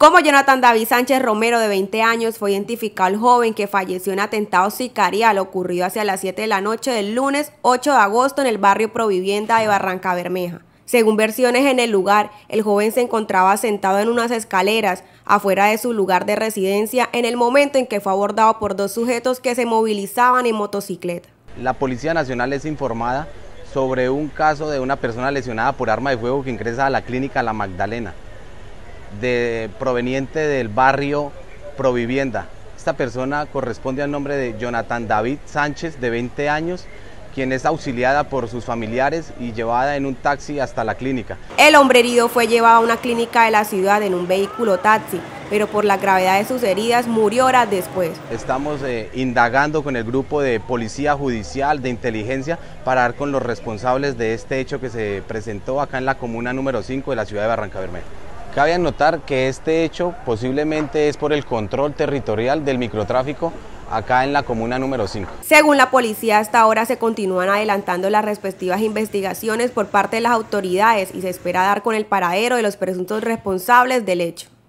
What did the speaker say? Como Jonathan David Sánchez Romero, de 20 años, fue identificado el joven que falleció en atentado sicarial ocurrido hacia las 7 de la noche del lunes 8 de agosto en el barrio Provivienda de Barranca Bermeja. Según versiones en el lugar, el joven se encontraba sentado en unas escaleras afuera de su lugar de residencia en el momento en que fue abordado por dos sujetos que se movilizaban en motocicleta. La Policía Nacional es informada sobre un caso de una persona lesionada por arma de fuego que ingresa a la clínica La Magdalena, proveniente del barrio Provivienda. Esta persona corresponde al nombre de Jonathan David Sánchez, de 20 años, quien es auxiliada por sus familiares y llevada en un taxi hasta la clínica. El hombre herido fue llevado a una clínica de la ciudad en un vehículo taxi, pero por la gravedad de sus heridas murió horas después. Estamos indagando con el grupo de policía judicial, de inteligencia, para dar con los responsables de este hecho que se presentó acá en la comuna número 5 de la ciudad de Barranca Bermeja. Cabe anotar que este hecho posiblemente es por el control territorial del microtráfico acá en la comuna número 5. Según la policía, hasta ahora se continúan adelantando las respectivas investigaciones por parte de las autoridades y se espera dar con el paradero de los presuntos responsables del hecho.